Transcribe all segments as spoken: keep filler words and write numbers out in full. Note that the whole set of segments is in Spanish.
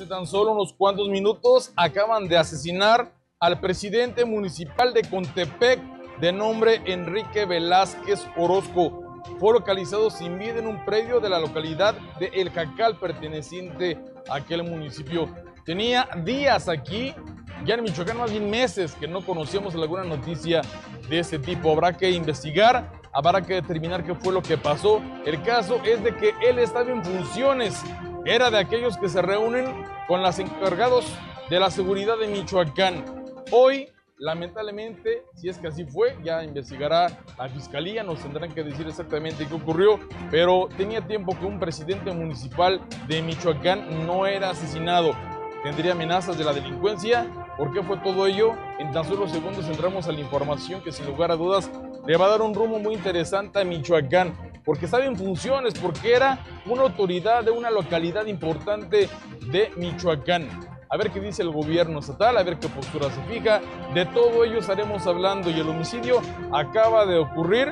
hace tan solo unos cuantos minutos acaban de asesinar al presidente municipal de Contepec de nombre Enrique Velázquez Orozco. Fue localizado sin vida en un predio de la localidad de El Jacal, perteneciente a aquel municipio. Tenía días aquí, ya en Michoacán, más bien meses, que no conocíamos alguna noticia de este tipo. Habrá que investigar, habrá que determinar qué fue lo que pasó. El caso es de que él estaba en funciones, era de aquellos que se reúnen con los encargados de la seguridad de Michoacán. Hoy, lamentablemente, si es que así fue, ya investigará la Fiscalía, nos tendrán que decir exactamente qué ocurrió, pero tenía tiempo que un presidente municipal de Michoacán no era asesinado. Tendría amenazas de la delincuencia. ¿Por qué fue todo ello? En tan solo segundos entramos a la información que, sin lugar a dudas, le va a dar un rumbo muy interesante a Michoacán, porque estaba en funciones, porque era una autoridad de una localidad importante de Michoacán. A ver qué dice el gobierno estatal, a ver qué postura se fija. De todo ello estaremos hablando, y el homicidio acaba de ocurrir.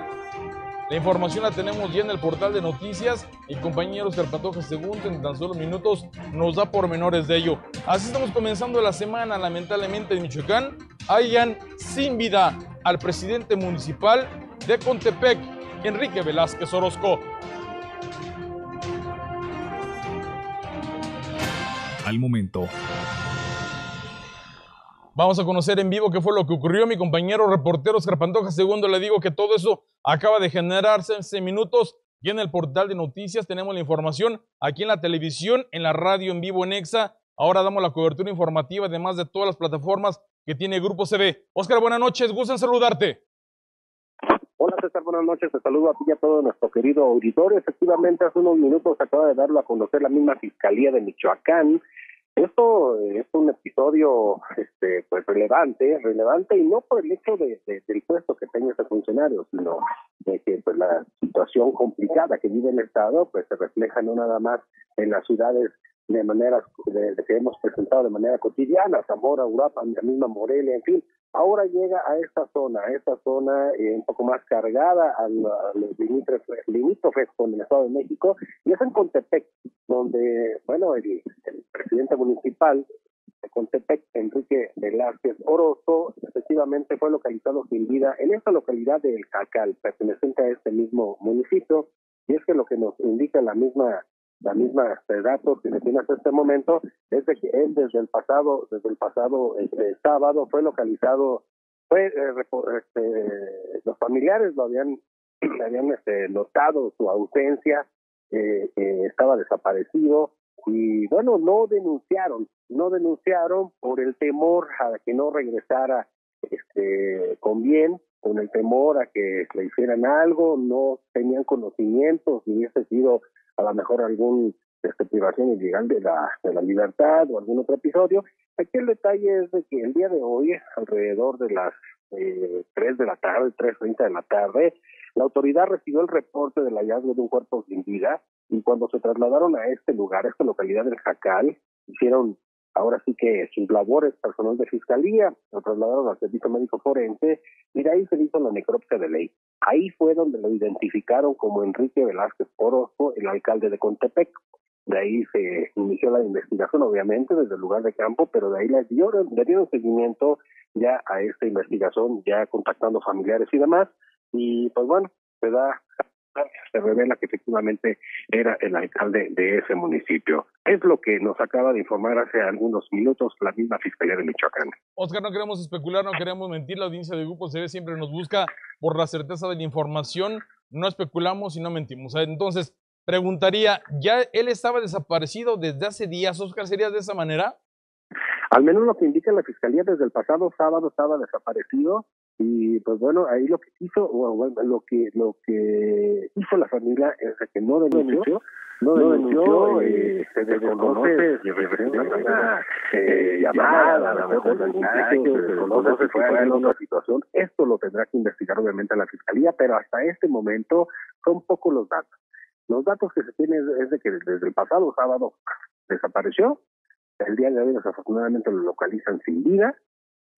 La información la tenemos ya en el portal de noticias. Mi compañero Oscar Pantoja Segundo en tan solo minutos nos da pormenores de ello. Así estamos comenzando la semana, lamentablemente, en Michoacán. Hallan sin vida al presidente municipal de Contepec, Enrique Velázquez Orozco. Al momento. Vamos a conocer en vivo qué fue lo que ocurrió. Mi compañero reportero Oscar Pantoja Segundo, le digo que todo eso acaba de generarse en minutos. Y en el portal de noticias tenemos la información aquí en la televisión, en la radio en vivo en Exa. Ahora damos la cobertura informativa, además de todas las plataformas que tiene Grupo C B. Oscar, buenas noches, gusto en saludarte. Hola César, buenas noches, te saludo a ti y a todo nuestro querido auditorio. Efectivamente, hace unos minutos acaba de darlo a conocer la misma Fiscalía de Michoacán. Esto es un episodio este, pues relevante, relevante y no por el hecho de, de, del puesto que tenga ese funcionario, sino de que pues, la situación complicada que vive el Estado pues se refleja no nada más en las ciudades de manera de, de que hemos presentado de manera cotidiana, Zamora, Uruapan, la misma Morelia, en fin. Ahora llega a esta zona, a esta zona eh, un poco más cargada a los limítrofes con el Estado de México, y es en Contepec, donde, bueno, el, el presidente municipal de Contepec, Enrique Velázquez Orozco, efectivamente fue localizado sin vida en esta localidad de El Jacal, perteneciente a este mismo municipio, y es que lo que nos indica la misma la misma datos que se tiene hasta este momento es de que él desde el pasado desde el pasado este, sábado fue localizado fue eh, este, los familiares lo habían habían este, notado su ausencia, eh, eh, estaba desaparecido y bueno no denunciaron no denunciaron por el temor a que no regresara este con bien, con el temor a que le hicieran algo. No tenían conocimientos ni hubiese sido a lo mejor algún este, privación ilegal de la, de la libertad o algún otro episodio. Aquí el detalle es de que el día de hoy, alrededor de las eh, tres de la tarde, tres treinta de la tarde, la autoridad recibió el reporte del hallazgo de un cuerpo sin vida, y cuando se trasladaron a este lugar, a esta localidad del Jacal, hicieron ahora sí que sus labores personal de fiscalía, lo trasladaron al Servicio Médico Forense, y de ahí se hizo la necropsia de ley. Ahí fue donde lo identificaron como Enrique Velázquez Orozco, el alcalde de Contepec. De ahí se inició la investigación, obviamente, desde el lugar de campo, pero de ahí le dieron, le dieron seguimiento ya a esta investigación, ya contactando familiares y demás. Y pues bueno, se da... se revela que efectivamente era el alcalde de ese municipio. Es lo que nos acaba de informar hace algunos minutos la misma Fiscalía de Michoacán. Oscar, no queremos especular, no queremos mentir. La audiencia de Grupo C B siempre nos busca por la certeza de la información. No especulamos y no mentimos. Entonces, preguntaría, ¿ya él estaba desaparecido desde hace días, Oscar? ¿Sería de esa manera? Al menos lo que indica la Fiscalía, desde el pasado sábado estaba desaparecido. Y pues bueno, ahí lo que hizo, bueno, lo que lo que hizo la familia es que no denunció, no denunció, se desconoce si recibió una llamada, a lo mejor algún sitio, se desconoce si fue en otra situación. Esto lo tendrá que investigar obviamente la Fiscalía, pero hasta este momento son pocos los datos. Los datos que se tienen es de que desde el pasado sábado desapareció, el día de hoy desafortunadamente lo localizan sin vida.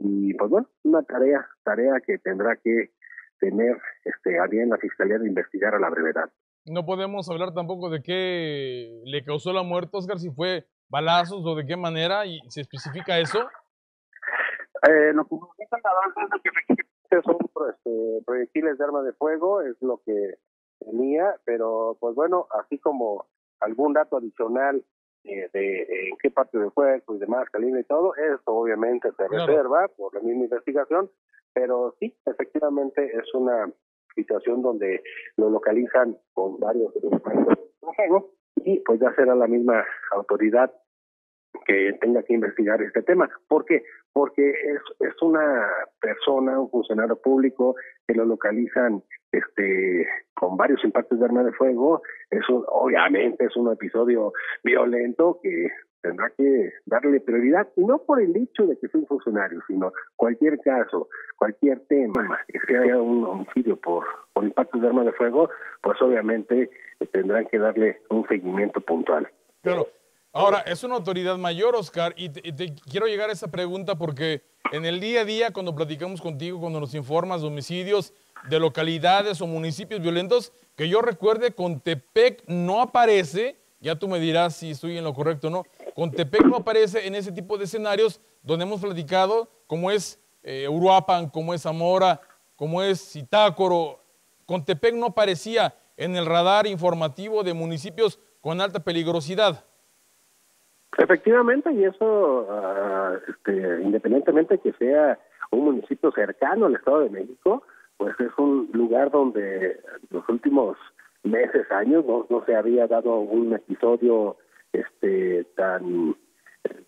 Y pues bueno, una tarea, tarea que tendrá que tener este, a bien la Fiscalía de investigar a la brevedad. No podemos hablar tampoco de qué le causó la muerte, Oscar, si fue balazos o de qué manera? ¿Y se especifica eso? Eh, lo que comunican avances que son este, proyectiles de arma de fuego, es lo que tenía, pero pues bueno, así como algún dato adicional eh, de en eh, qué parte del cuerpo y demás, calibre y todo, eso obviamente se claro. reserva por la misma investigación, pero sí, efectivamente es una situación donde lo localizan con varios juegos y pues ya será la misma autoridad que tenga que investigar este tema. ¿Por qué? Porque es, es una persona, un funcionario público que lo localizan este con varios impactos de arma de fuego. Eso obviamente es un episodio violento que tendrá que darle prioridad, y no por el hecho de que sea un funcionario, sino cualquier caso, cualquier tema que sea un homicidio por, por impactos de arma de fuego, pues obviamente tendrán que darle un seguimiento puntual. Claro. Ahora, es una autoridad mayor, Oscar, y te, te quiero llegar a esa pregunta porque en el día a día, cuando platicamos contigo, cuando nos informas de homicidios de localidades o municipios violentos, que yo recuerde, Contepec no aparece, ya tú me dirás si estoy en lo correcto o no, Contepec no aparece en ese tipo de escenarios donde hemos platicado, como es eh, Uruapan, como es Zamora, como es Zitácoro. Contepec no aparecía en el radar informativo de municipios con alta peligrosidad. Efectivamente, y eso uh, este, independientemente que sea un municipio cercano al Estado de México, pues es un lugar donde los últimos meses, años, no, no se había dado un episodio este tan,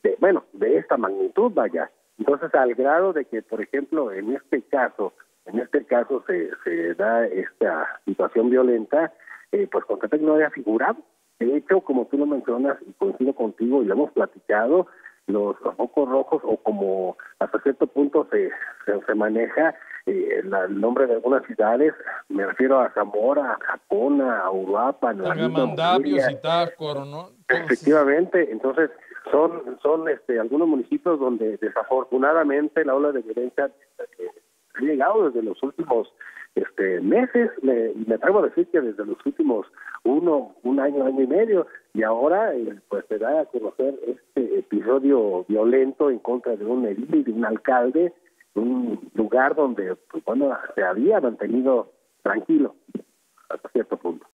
de, bueno, de esta magnitud, vaya. Entonces, al grado de que, por ejemplo, en este caso, en este caso se, se da esta situación violenta, eh, pues Contepec no había figurado. De hecho, como tú lo mencionas, y coincido contigo, y lo hemos platicado, los focos rojos, o como hasta cierto punto se, se, se maneja eh, la, el nombre de algunas ciudades, me refiero a Zamora, a Jacona, a Uruapan, a Mandapio, Zitácoro, ¿no? Efectivamente, entonces son son este, algunos municipios donde desafortunadamente la ola de violencia ha llegado desde los últimos este meses, me, me atrevo a decir que desde los últimos uno, un año, año y medio, y ahora eh, pues se da a conocer este episodio violento en contra de un edil, de un alcalde, un lugar donde pues, bueno, se había mantenido tranquilo hasta cierto punto.